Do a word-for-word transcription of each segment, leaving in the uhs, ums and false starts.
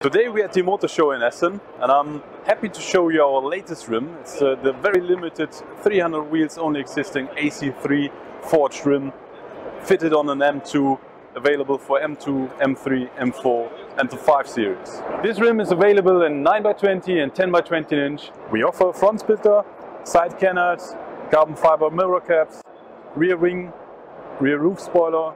Today we are at the Motor Show in Essen and I'm happy to show you our latest rim. It's uh, the very limited three hundred wheels only existing A C three forged rim fitted on an M two, available for M two, M three, M four and the five series. This rim is available in nine by twenty and ten by twenty inch. We offer front splitter, side canards, carbon fiber mirror caps, rear wing, rear roof spoiler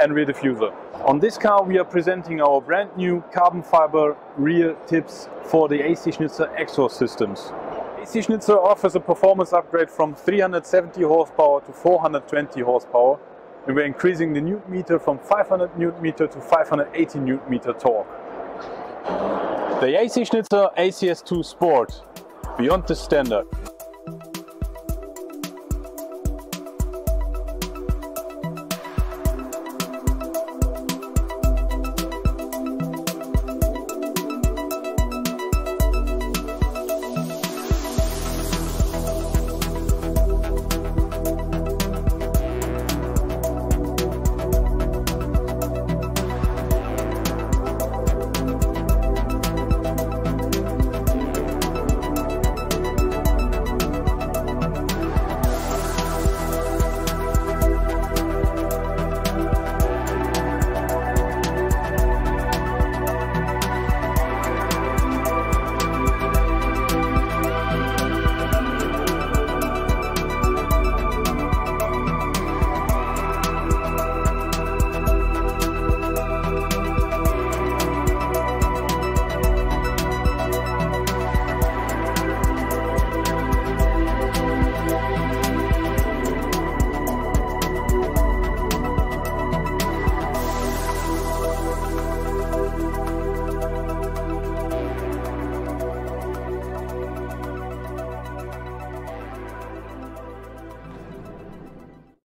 and rear diffuser. On this car we are presenting our brand new carbon fiber rear tips for the A C Schnitzer exhaust systems. A C Schnitzer offers a performance upgrade from three hundred seventy horsepower to four hundred twenty horsepower, and we're increasing the newton meter from five hundred newton meter to five hundred eighty newton meter torque. The A C Schnitzer A C S two Sport, beyond the standard.